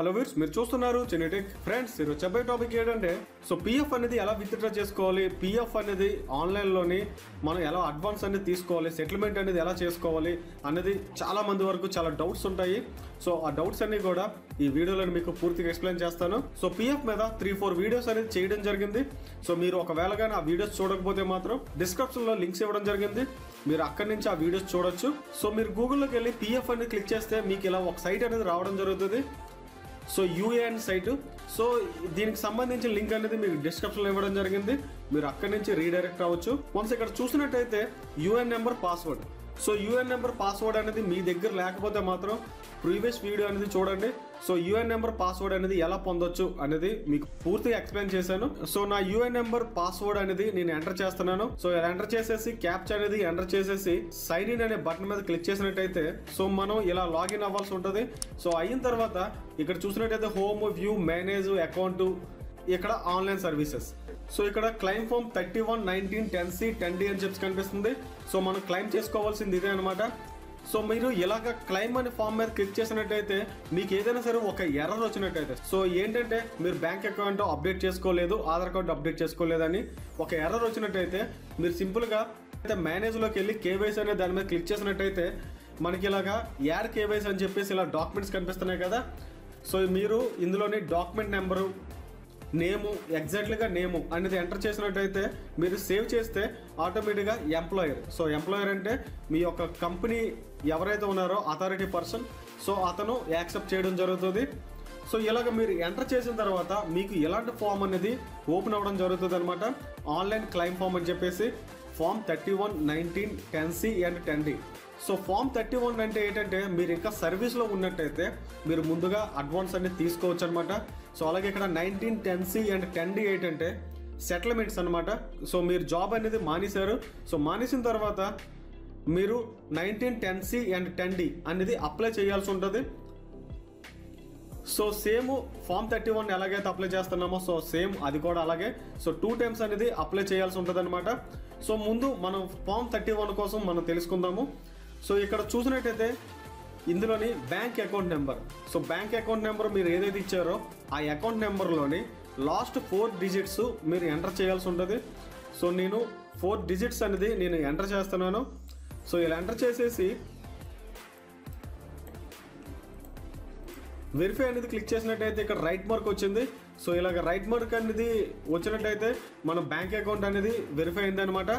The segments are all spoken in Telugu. హలో వ్యూవర్స్, మీరు చూస్తున్నారు జెనెటిక్ ఫ్రెండ్స్. ఈ రోజు చెప్పే టాపిక్ ఏంటంటే పిఎఫ్ అనేది ఎలా విత్డ్రా చేసుకోవాలి, పిఎఫ్ అనేది ఆన్లైన్లోని మనం ఎలా అడ్వాన్స్ అనేది తీసుకోవాలి, సెటిల్మెంట్ అనేది ఎలా చేసుకోవాలి అనేది చాలా మంది వరకు చాలా డౌట్స్ ఉంటాయి. సో ఆ డౌట్స్ అన్ని కూడా ఈ వీడియోలో మీకు పూర్తిగా ఎక్స్ప్లెయిన్ చేస్తాను. సో పిఎఫ్ మీద 3-4 వీడియోస్ అనేది చేయడం జరిగింది. సో మీరు ఒకవేళ కానీ ఆ వీడియోస్ చూడకపోతే మాత్రం డిస్క్రిప్షన్లో లింక్స్ ఇవ్వడం జరిగింది, మీరు అక్కడి నుంచి ఆ వీడియోస్ చూడొచ్చు. సో మీరు గూగుల్లోకి వెళ్ళి పిఎఫ్ అనేది క్లిక్ చేస్తే మీకు ఇలా ఒక సైట్ అనేది రావడం జరుగుతుంది. So UAN site. సో దీనికి సంబంధించిన లింక్ అనేది మీకు డిస్క్రిప్షన్లో ఇవ్వడం జరిగింది, మీరు అక్కడి నుంచి రీడైరెక్ట్ అవ్వచ్చు. వన్స్ ఇక్కడ చూసినట్టయితే UAN number, password. So UAN number, password అనేది మీ దగ్గర లేకపోతే మాత్రం ప్రీవియస్ వీడియో అనేది చూడండి. సో యూఏఎన్ నెంబర్, పాస్వర్డ్ అనేది ఎలా పొందొచ్చు అనేది మీకు పూర్తిగా ఎక్స్ప్లెయిన్ చేశాను. సో నా యూఏఎన్ నెంబర్, పాస్వర్డ్ అనేది నేను ఎంటర్ చేస్తున్నాను. సో ఎంటర్ చేసేసి క్యాప్చా అనేది ఎంటర్ చేసేసి సైన్ ఇన్ అనే బటన్ మీద క్లిక్ చేసినట్టయితే సో మనం ఇలా లాగిన్ అవ్వాల్సి ఉంటుంది. సో అయిన తర్వాత ఇక్కడ చూసినట్టయితే హోమ్, వ్యూ, మేనేజ్, అకౌంట్, ఇక్కడ ఆన్లైన్ సర్వీసెస్. సో ఇక్కడ క్లైమ్ ఫామ్ 31 19 10C 10D అని చెప్పి కనిపిస్తుంది. సో మనం క్లైమ్ చేసుకోవాల్సింది ఇదే అనమాట. సో మీరు ఇలాగ క్లైమ్ అనే ఫామ్ మీద క్లిక్ చేసినట్టయితే మీకు ఏదైనా సరే ఒక ఎర్రర్ వచ్చినట్టయితే సో ఏంటంటే మీరు బ్యాంక్ అకౌంట్ అప్డేట్ చేసుకోలేదు, ఆధార్ కార్డు అప్డేట్ చేసుకోలేదని ఒక ఎర్రర్ వచ్చినట్టయితే మీరు సింపుల్గా అయితే మేనేజ్లోకి వెళ్ళి కేవైసీ అనే దాని మీద క్లిక్ చేసినట్టయితే మనకి ఇలాగా యాడ్ కేవైసీ అని చెప్పేసి ఇలా డాక్యుమెంట్స్ కనిపిస్తున్నాయి కదా. సో మీరు ఇందులోని డాక్యుమెంట్ నెంబరు, నేము, ఎగ్జాక్ట్లీగా నేము అనేది ఎంటర్ చేసినట్టయితే మీరు సేవ్ చేస్తే ఆటోమేటిక్గా ఎంప్లాయర్. సో ఎంప్లాయర్ అంటే మీ యొక్క కంపెనీ ఎవరైతే ఉన్నారో అథారిటీ పర్సన్, సో అతను యాక్సెప్ట్ చేయడం జరుగుతుంది. సో ఇలాగ మీరు ఎంటర్ చేసిన తర్వాత మీకు ఎలాంటి ఫామ్ అనేది ఓపెన్ అవ్వడం జరుగుతుంది అనమాట. ఆన్లైన్ క్లైమ్ ఫామ్ అని చెప్పేసి form 31 19 10C and 10D. So form 31 అంటే ఏంటంటే మీరు ఇంకా సర్వీస్లో ఉన్నట్టయితే మీరు ముందుగా అడ్వాన్స్ అనేది తీసుకోవచ్చు అనమాట. సో అలాగే ఇక్కడ 19 10C and 10D ఏంటంటే సెటిల్మెంట్స్ అనమాట. సో మీరు జాబ్ అనేది మానేశారు. సో మానేసిన తర్వాత మీరు 19 10C and 10D అనేది అప్లై చేయాల్సి ఉంటుంది. సో సేమ్ ఫామ్ 31 ఎలాగైతే అప్లై చేస్తున్నామో సో సేమ్ అది కూడా అలాగే. సో 2 టైమ్స్ అనేది అప్లై చేయాల్సి ఉంటుంది అనమాట. సో ముందు మనం ఫామ్ 31 కోసం మనం తెలుసుకుందాము. సో ఇక్కడ చూసినట్టయితే ఇందులోని bank account number. So bank account number మీరు ఏదైతే ఇచ్చారో ఆ అకౌంట్ నెంబర్లోని లాస్ట్ 4 డిజిట్స్ మీరు ఎంటర్ చేయాల్సి ఉంటుంది. సో నేను 4 డిజిట్స్ అనేది నేను ఎంటర్ చేస్తున్నాను. సో ఇలా ఎంటర్ చేసేసి వెరిఫై అనేది క్లిక్ చేసినట్టయితే ఇక్కడ రైట్ మార్క్ వచ్చింది. సో ఇలాగ రైట్ మార్క్ అనేది వచ్చినట్టయితే మన బ్యాంక్ అకౌంట్ అనేది వెరిఫై అయింది అనమాట.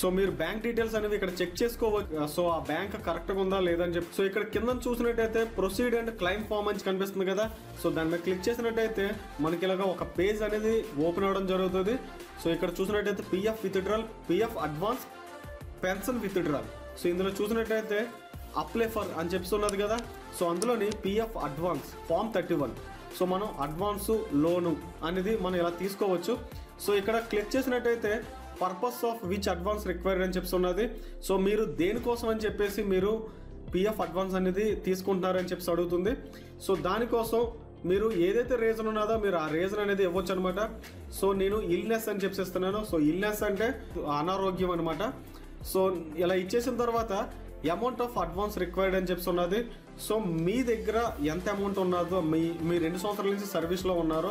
సో మీరు బ్యాంక్ డీటెయిల్స్ అనేవి ఇక్కడ చెక్ చేసుకోవచ్చు. సో ఆ బ్యాంక్ కరెక్ట్గా ఉందా లేదని చెప్పి సో ఇక్కడ కింద చూసినట్టయితే ప్రొసీడ్ అండ్ క్లైమ్ ఫామ్ అని కనిపిస్తుంది కదా. సో దాని మీద క్లిక్ చేసినట్టయితే మనకి ఇలాగ ఒక పేజ్ అనేది ఓపెన్ అవ్వడం జరుగుతుంది. సో ఇక్కడ చూసినట్టయితే PF withdrawal, PF advance, pension withdrawal. So ఇందులో చూసినట్టయితే అప్లై ఫర్ అని చెప్తున్నది కదా. సో అందులోని పిఎఫ్ అడ్వాన్స్ ఫామ్ 31. సో మనం అడ్వాన్సు, లోను అనేది మనం ఇలా తీసుకోవచ్చు. సో ఇక్కడ క్లిక్ చేసినట్టయితే purpose of which advance required అని చెప్తున్నది. సో మీరు దేనికోసం అని చెప్పేసి మీరు పిఎఫ్ అడ్వాన్స్ అనేది తీసుకుంటున్నారని చెప్పి అడుగుతుంది. సో దానికోసం మీరు ఏదైతే రీజన్ ఉన్నదో మీరు ఆ రీజన్ అనేది ఇవ్వచ్చు అనమాట. సో నేను ఇల్నెస్ అని చెప్పేస్తున్నాను. సో ఇల్నెస్ అంటే అనారోగ్యం అనమాట. సో ఇలా ఇచ్చేసిన తర్వాత అమౌంట్ ఆఫ్ అడ్వాన్స్ రిక్వైర్డ్ అని చెప్తున్నది. సో మీ దగ్గర ఎంత అమౌంట్ ఉన్నదో మీ 2 సంవత్సరాల నుంచి సర్వీస్లో ఉన్నారో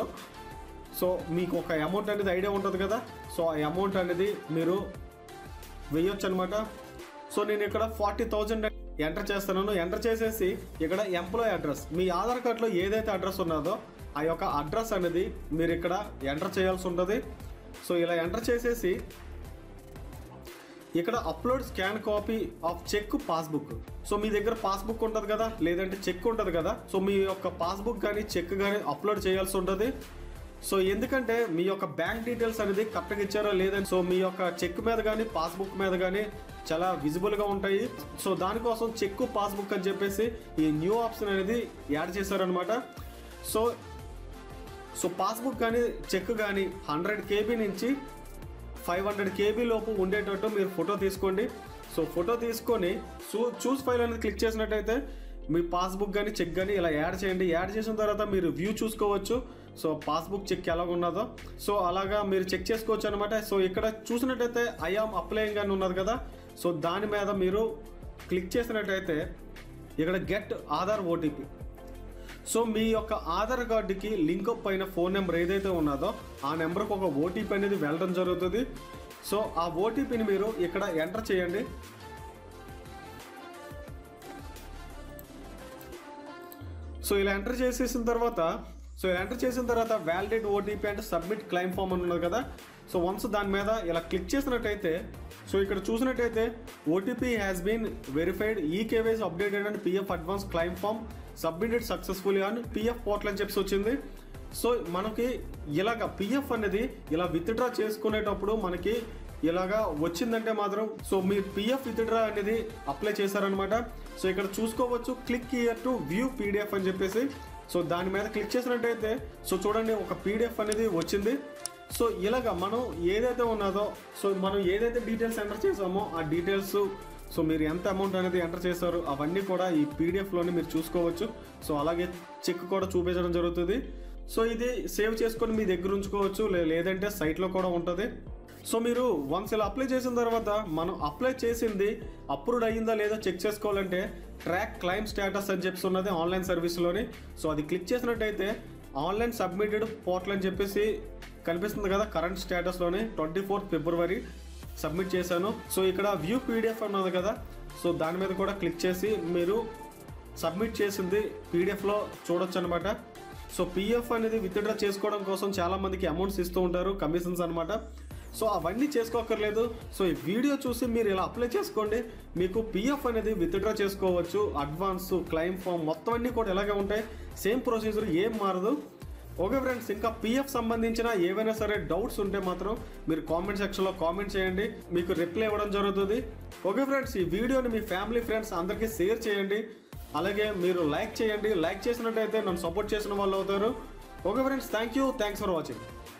సో మీకు ఒక అమౌంట్ అనేది ఐడియా ఉంటుంది కదా. సో ఆ అమౌంట్ అనేది మీరు వేయొచ్చు అనమాట. సో నేను ఇక్కడ 40,000 ఎంటర్ చేస్తున్నాను. ఎంటర్ చేసేసి ఇక్కడ ఎంప్లాయీ అడ్రస్, మీ ఆధార్ కార్డులో ఏదైతే అడ్రస్ ఉన్నదో ఆ యొక్క అడ్రస్ అనేది మీరు ఇక్కడ ఎంటర్ చేయాల్సి ఉంటుంది. సో ఇలా ఎంటర్ చేసేసి ఇక్కడ upload scan copy of cheque, passbook. So మీ దగ్గర పాస్బుక్ ఉంటుంది కదా, లేదంటే చెక్ ఉంటుంది కదా. సో మీ యొక్క పాస్బుక్ కానీ చెక్ కానీ అప్లోడ్ చేయాల్సి ఉంటుంది. సో ఎందుకంటే మీ యొక్క బ్యాంక్ డీటెయిల్స్ అనేది కరెక్ట్గా ఇచ్చారో లేదని సో మీ యొక్క చెక్ మీద కానీ పాస్బుక్ మీద కానీ చాలా విజిబుల్గా ఉంటాయి. సో దానికోసం చెక్, పాస్బుక్ అని చెప్పేసి ఈ న్యూ ఆప్షన్ అనేది యాడ్ చేశారనమాట. సో పాస్బుక్ కానీ చెక్ కానీ 100 KB నుంచి 500 KB లోపు ఉండేటట్టు మీరు ఫోటో తీసుకోండి. సో ఫోటో తీసుకొని చూస్ ఫైల్ అనేది క్లిక్ చేసినట్టయితే మీ పాస్బుక్ కానీ చెక్ కానీ ఇలా యాడ్ చేయండి. యాడ్ చేసిన తర్వాత మీరు వ్యూ చూసుకోవచ్చు. సో పాస్బుక్ చెక్ ఎలా ఉన్నదో సో అలాగా మీరు చెక్ చేసుకోవచ్చు అనమాట. సో ఇక్కడ చూసినట్టయితే ఐ యామ్ అప్లైయింగ్ అని ఉన్నది కదా. సో దాని మీద మీరు క్లిక్ చేసినట్టయితే ఇక్కడ గెట్ ఆధార్ ఓటీపీ. सो मी योक्क आधार कार्ड की लिंक अप अयिन फोन नंबर एदैते उन्नदो आ नंबर की ओक ओटीपी अनेदी वेल्लडम जरुगुतुंदी। सो आ ओटीपी नि मीरु इक्कड एंटर चेयंडी। सो इला एंटर చేసిన తర్వాత వ్యాలిడేట్ ఓటీపీ అంటే సబ్మిట్ క్లెయిమ్ ఫామ్ అని ఉన్నది కదా। సో వన్స్ దాని మీద ఇలా క్లిక్ చేసినట్లయితే సో ఇక్కడ చూసినట్లయితే OTP has been verified e KYC updated and PF advance claim form submitted successfully on PF portal అని చెప్పి వచ్చింది। సో మనకి ఇలాగా పిఎఫ్ అనేది ఇలా విత్డ్రా చేసుకునేటప్పుడు మనకి ఇలాగా వచ్చిందంటే మాత్రం సో మీరు పిఎఫ్ విత్డ్రా అనేది అప్లై చేశారనమాట। సో ఇక్కడ చూసుకోవచ్చు click here to view PDF అని చెప్పేసి। సో దాని మీద క్లిక్ చేసినట్టయితే సో చూడండి ఒక పీడిఎఫ్ అనేది వచ్చింది। సో ఇలాగ మనం ఏదైతే ఉన్నదో సో మనం ఏదైతే డీటెయిల్స్ ఎంటర్ చేసామో ఆ డీటెయిల్స్ సో మీరు ఎంత అమౌంట్ అనేది ఎంటర్ చేశారు అవన్నీ కూడా ఈ పీడిఎఫ్లోనే మీరు చూసుకోవచ్చు। సో అలాగే చెక్ కూడా చూపించడం జరుగుతుంది। సో ఇది సేవ్ చేసుకొని మీ దగ్గర ఉంచుకోవచ్చు, లేదంటే సైట్లో కూడా ఉంటుంది। సో మీరు వన్స్ ఇలా అప్లై చేసిన తర్వాత మనం అప్లై చేసింది అప్రూవ్డ్ అయ్యిందా లేదో చెక్ చేసుకోవాలంటే ట్రాక్ క్లైమ్ స్టేటస్ అని చెప్పి ఉన్నది ఆన్లైన్ సర్వీస్లోని। సో అది క్లిక్ చేసినట్టయితే ఆన్లైన్ సబ్మిటెడ్ పోర్టల్ అని చెప్పేసి కనిపిస్తుంది కదా, కరెంట్ స్టేటస్లోని 24 ఫిబ్రవరి సబ్మిట్ చేశాను। సో ఇక్కడ వ్యూ పీడిఎఫ్ అన్నది కదా, సో దాని మీద కూడా క్లిక్ చేసి మీరు సబ్మిట్ చేసింది పీడిఎఫ్లో చూడొచ్చు అనమాట। సో పిఎఫ్ అనేది విత్డ్రా చేసుకోవడం కోసం చాలామందికి అమౌంట్స్ ఇస్తూ ఉంటారు, కమిషన్స్ అనమాట। సో అవన్నీ చేసుకోకర్లేదు। సో ఈ వీడియో చూసి మీరు ఇలా అప్లై చేసుకోండి, మీకు పిఎఫ్ అనేది విత్డ్రా చేసుకోవచ్చు, అడ్వాన్స్ క్లెయిమ్ ఫామ్ మొత్తం అన్నీ కూడా ఇలాగే ఉంటాయి, సేమ్ ప్రొసీజర్ ఏం మారదు। ఓకే ఫ్రెండ్స్, ఇంకా పిఎఫ్ సంబంధించిన ఏవైనా సరే డౌట్స్ ఉంటే మాత్రం మీరు కామెంట్ సెక్షన్లో కామెంట్ చేయండి, మీకు రిప్లై ఇవ్వడం జరుగుతుంది। ఓకే ఫ్రెండ్స్, ఈ వీడియోని మీ ఫ్యామిలీ ఫ్రెండ్స్ అందరికీ షేర్ చేయండి, అలాగే మీరు లైక్ చేయండి, లైక్ చేసినట్టయితే నన్ను సపోర్ట్ చేసిన వాళ్ళు అవుతారు। Okay friends, thanks for watching.